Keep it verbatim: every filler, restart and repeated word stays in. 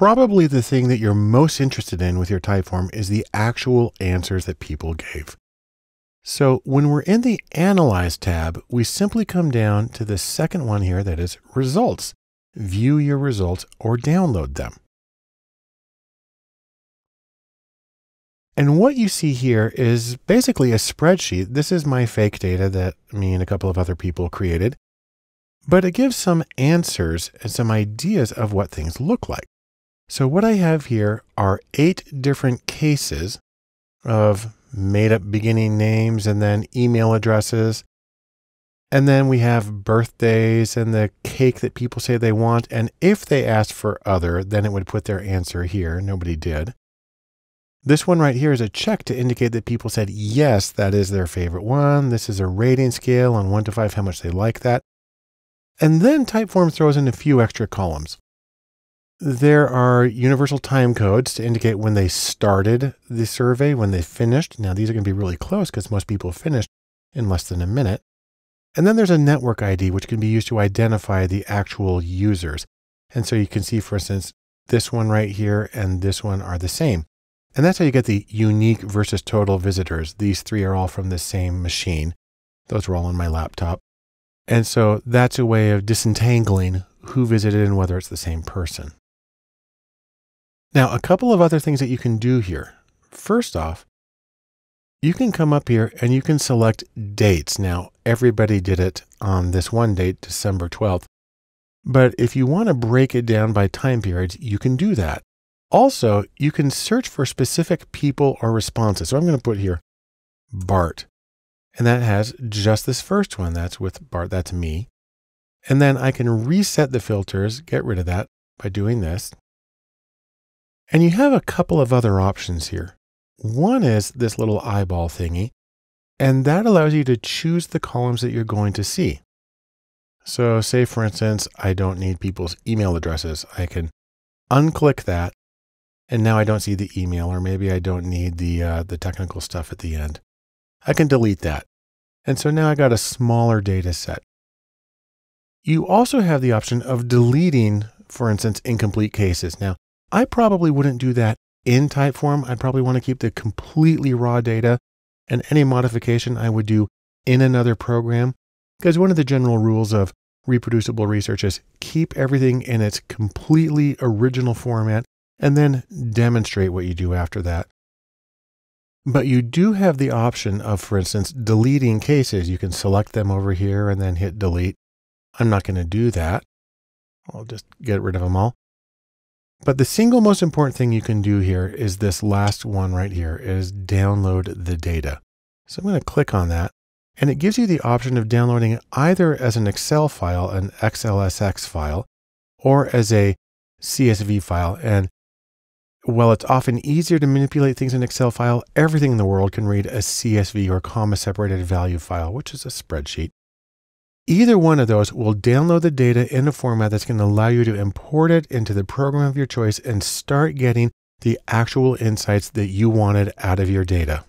probably the thing that you're most interested in with your Typeform is the actual answers that people gave. So when we're in the Analyze tab, we simply come down to the second one here, that is Results. View your results or download them. And what you see here is basically a spreadsheet. This is my fake data that me and a couple of other people created, but it gives some answers and some ideas of what things look like. So what I have here are eight different cases of made up beginning names and then email addresses. And then we have birthdays and the cake that people say they want. And if they asked for other, then it would put their answer here. Nobody did. This one right here is a check to indicate that people said, yes, that is their favorite one. This is a rating scale on one to five, how much they like that. And then Typeform throws in a few extra columns. There are universal time codes to indicate when they started the survey, when they finished. Now these are going to be really close because most people finished in less than a minute. And then there's a network I D, which can be used to identify the actual users. And so you can see, for instance, this one right here and this one are the same. And that's how you get the unique versus total visitors. These three are all from the same machine. Those were all on my laptop. And so that's a way of disentangling who visited and whether it's the same person. Now, a couple of other things that you can do here. First off, you can come up here and you can select dates. Now, everybody did it on this one date, December twelfth. But if you want to break it down by time periods, you can do that. Also, you can search for specific people or responses. So I'm going to put here Bart, and that has just this first one. That's with Bart, that's me. And then I can reset the filters, get rid of that by doing this. And you have a couple of other options here. One is this little eyeball thingy, and that allows you to choose the columns that you're going to see. So say, for instance, I don't need people's email addresses. I can unclick that, and now I don't see the email, or maybe I don't need the, uh, the technical stuff at the end. I can delete that. And so now I got a smaller data set. You also have the option of deleting, for instance, incomplete cases. Now, I probably wouldn't do that in Typeform. I'd probably want to keep the completely raw data, and any modification I would do in another program, because one of the general rules of reproducible research is keep everything in its completely original format and then demonstrate what you do after that. But you do have the option of, for instance, deleting cases. You can select them over here and then hit delete. I'm not going to do that. I'll just get rid of them all. But the single most important thing you can do here is this last one right here, is download the data. So I'm going to click on that, and it gives you the option of downloading it either as an Excel file, an X L S X file, or as a C S V file. And while it's often easier to manipulate things in an Excel file, everything in the world can read a C S V or comma separated value file, which is a spreadsheet. Either one of those will download the data in a format that's going to allow you to import it into the program of your choice and start getting the actual insights that you wanted out of your data.